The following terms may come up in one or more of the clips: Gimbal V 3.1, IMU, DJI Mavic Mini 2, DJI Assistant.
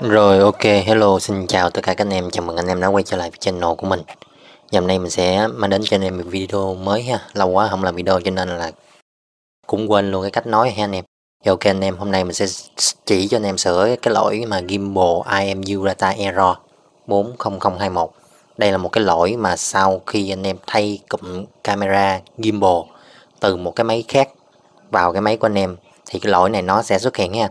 Rồi ok, hello, xin chào tất cả các anh em, chào mừng anh em đã quay trở lại với channel của mình. Ngày hôm nay mình sẽ mang đến cho anh em một video mới ha, lâu quá không làm video cho nên là cũng quên luôn cái cách nói ha anh em. Rồi ok anh em, hôm nay mình sẽ chỉ cho anh em sửa cái lỗi mà Gimbal IMU Data Error 40021. Đây là một cái lỗi mà sau khi anh em thay cụm camera Gimbal từ một cái máy khác vào cái máy của anh em thì cái lỗi này nó sẽ xuất hiện ha.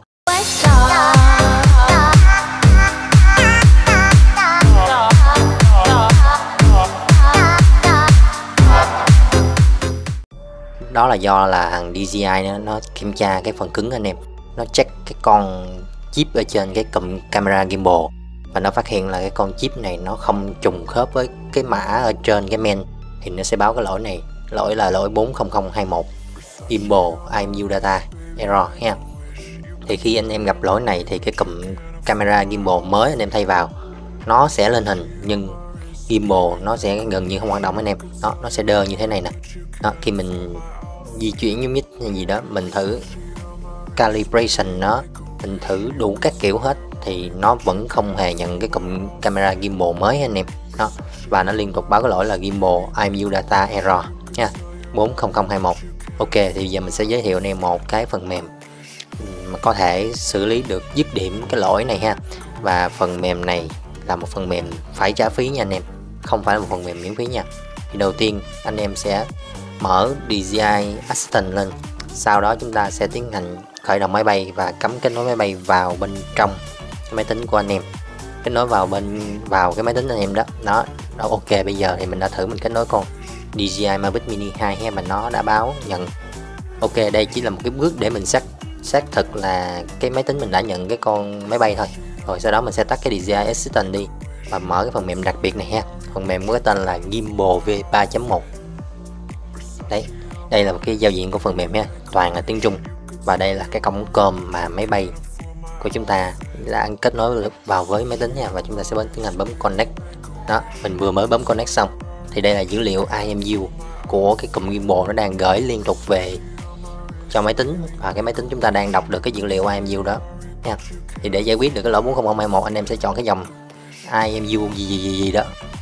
Đó là do là thằng DJI nó kiểm tra cái phần cứng anh em, nó check cái con chip ở trên cái cụm camera gimbal và nó phát hiện là cái con chip này nó không trùng khớp với cái mã ở trên cái main thì nó sẽ báo cái lỗi này, lỗi là lỗi 40021 gimbal IMU data error ha. Thì khi anh em gặp lỗi này thì cái cụm camera gimbal mới anh em thay vào nó sẽ lên hình nhưng gimbal nó sẽ gần như không hoạt động anh em. Đó, nó sẽ đơ như thế này nè. Đó, khi mình di chuyển nhúc nhích hay gì đó, mình thử calibration nó, mình thử đủ các kiểu hết thì nó vẫn không hề nhận cái cụm camera gimbal mới anh em. Đó, và nó liên tục báo cái lỗi là gimbal IMU data error nha, 40021. Ok, thì giờ mình sẽ giới thiệu anh em một cái phần mềm mà có thể xử lý được dứt điểm cái lỗi này ha. Và phần mềm này là một phần mềm phải trả phí nha anh em, không phải là một phần mềm miễn phí nha. Thì đầu tiên anh em sẽ mở DJI Assistant lên, sau đó chúng ta sẽ tiến hành khởi động máy bay và cắm kết nối máy bay vào bên trong cái máy tính của anh em, kết nối vào cái máy tính anh em đó. Đó ok, bây giờ thì mình đã thử mình kết nối con DJI Mavic Mini 2 ha, mà nó đã báo nhận. Ok, đây chỉ là một cái bước để mình xác thực là cái máy tính mình đã nhận cái con máy bay thôi. Rồi sau đó mình sẽ tắt cái DJI Assistant đi và mở cái phần mềm đặc biệt này ha. Phần mềm có cái tên là Gimbal V 3.1. Đấy, đây là một cái giao diện của phần mềm ha, toàn là tiếng Trung. Và đây là cái cổng COM mà máy bay của chúng ta đã kết nối vào với máy tính nha, và chúng ta sẽ tiến hành bấm Connect. Đó, mình vừa mới bấm Connect xong. Thì đây là dữ liệu IMU của cái cụm gimbal nó đang gửi liên tục về cho máy tính và cái máy tính chúng ta đang đọc được cái dữ liệu IMU đó nha. Thì để giải quyết được cái lỗi 40021 anh em sẽ chọn cái dòng IMU gì đó.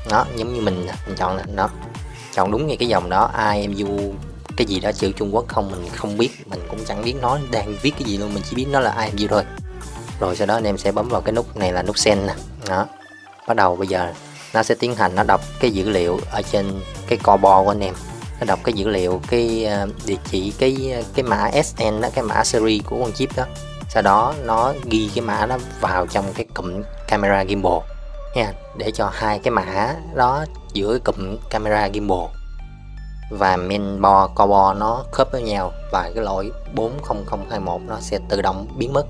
Nó giống như mình chọn nó chọn đúng ngay cái dòng đó, IMU cái gì đó chữ Trung Quốc không, mình không biết, mình cũng chẳng biết nó đang viết cái gì luôn, mình chỉ biết nó là IMU thôi. Rồi sau đó anh em sẽ bấm vào cái nút này là nút Send nè. Đó, bắt đầu bây giờ nó sẽ tiến hành nó đọc cái dữ liệu ở trên cái combo của anh em, nó đọc cái dữ liệu cái địa chỉ cái mã SN đó, cái mã series của con chip đó, sau đó nó ghi cái mã đó vào trong cái cụm camera gimbal nha, để cho hai cái mã đó giữa cái cụm camera gimbal và main board combo nó khớp với nhau và cái lỗi 40021 nó sẽ tự động biến mất,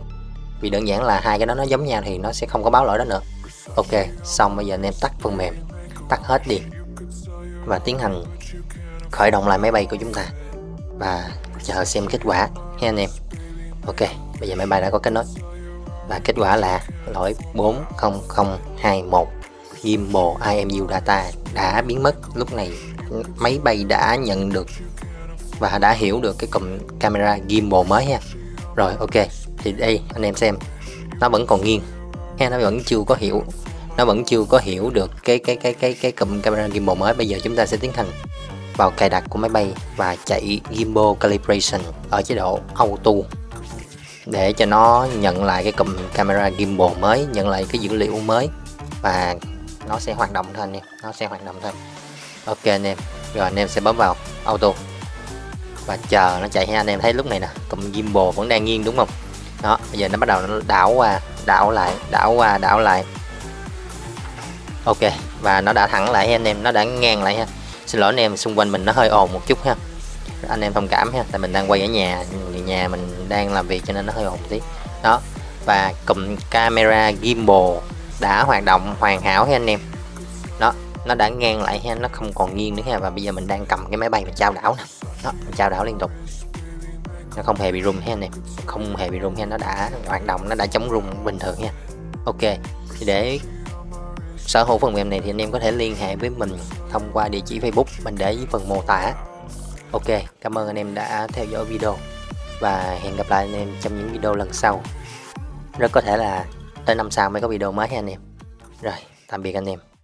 vì đơn giản là hai cái đó nó giống nhau thì nó sẽ không có báo lỗi đó nữa. Ok, xong bây giờ anh em tắt phần mềm, tắt hết đi và tiến hành khởi động lại máy bay của chúng ta và chờ xem kết quả nha anh em. Ok, bây giờ máy bay đã có kết nối và kết quả là lỗi 40021 Gimbal IMU data đã biến mất. Lúc này máy bay đã nhận được và đã hiểu được cái cụm camera gimbal mới ha. Rồi ok, thì đây anh em xem nó vẫn còn nghiêng ha, nó vẫn chưa có hiểu, nó vẫn chưa có hiểu được cái cụm camera gimbal mới. Bây giờ chúng ta sẽ tiến hành vào cài đặt của máy bay và chạy gimbal calibration ở chế độ auto để cho nó nhận lại cái cụm camera gimbal mới, nhận lại cái dữ liệu mới và nó sẽ hoạt động thôi anh em, nó sẽ hoạt động thôi. Ok anh em, rồi anh em sẽ bấm vào auto và chờ nó chạy ha. Anh em thấy lúc này nè, cụm gimbal vẫn đang nghiêng đúng không? Đó, bây giờ nó bắt đầu nó đảo qua, đảo lại, đảo qua, đảo lại. Ok, và nó đã thẳng lại anh em, nó đã ngang lại ha. Xin lỗi anh em, xung quanh mình nó hơi ồn một chút ha, anh em thông cảm ha, tại mình đang quay ở nhà, nhà mình đang làm việc cho nên nó hơi ồn tí. Đó, và cụm camera gimbal đã hoạt động hoàn hảo ha anh em. Đó, nó đã ngang lại ha, nó không còn nghiêng nữa ha. Và bây giờ mình đang cầm cái máy bay mình chao đảo nè. Đó, mình chao đảo liên tục, nó không hề bị rung ha anh em, không hề bị rung ha, nó đã hoạt động, nó đã chống rung bình thường ha. Ok, thì để sở hữu phần mềm này thì anh em có thể liên hệ với mình thông qua địa chỉ Facebook mình để dưới phần mô tả. Ok, cảm ơn anh em đã theo dõi video và hẹn gặp lại anh em trong những video lần sau. Rất có thể là tới năm sau mới có video mới nha anh em. Rồi, tạm biệt anh em.